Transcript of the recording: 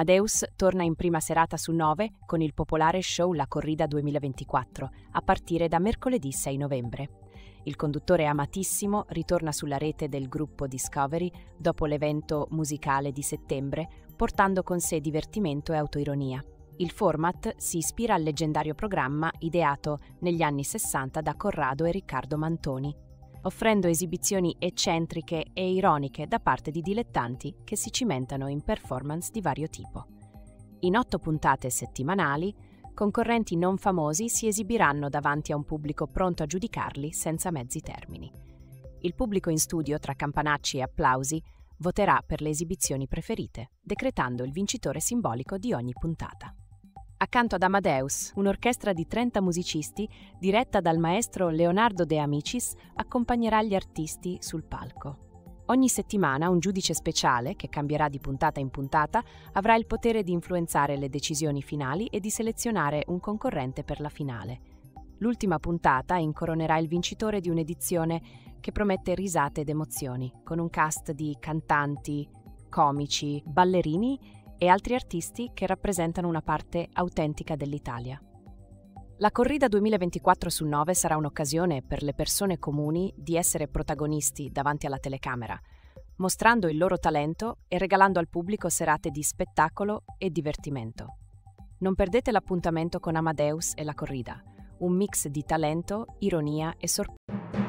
Amadeus torna in prima serata su Nove con il popolare show La Corrida 2024, a partire da mercoledì 6 novembre. Il conduttore amatissimo ritorna sulla rete del gruppo Discovery dopo l'evento musicale di settembre, portando con sé divertimento e autoironia. Il format si ispira al leggendario programma ideato negli anni 60 da Corrado e Riccardo Mantoni, offrendo esibizioni eccentriche e ironiche da parte di dilettanti che si cimentano in performance di vario tipo. In 8 puntate settimanali, concorrenti non famosi si esibiranno davanti a un pubblico pronto a giudicarli senza mezzi termini. Il pubblico in studio, tra campanacci e applausi, voterà per le esibizioni preferite, decretando il vincitore simbolico di ogni puntata. Accanto ad Amadeus, un'orchestra di 30 musicisti, diretta dal maestro Leonardo De Amicis, accompagnerà gli artisti sul palco. Ogni settimana un giudice speciale, che cambierà di puntata in puntata, avrà il potere di influenzare le decisioni finali e di selezionare un concorrente per la finale. L'ultima puntata incoronerà il vincitore di un'edizione che promette risate ed emozioni, con un cast di cantanti, comici, ballerini e altri artisti che rappresentano una parte autentica dell'Italia. La Corrida 2024 su Nove sarà un'occasione per le persone comuni di essere protagonisti davanti alla telecamera, mostrando il loro talento e regalando al pubblico serate di spettacolo e divertimento. Non perdete l'appuntamento con Amadeus e La Corrida, un mix di talento, ironia e sorpresa.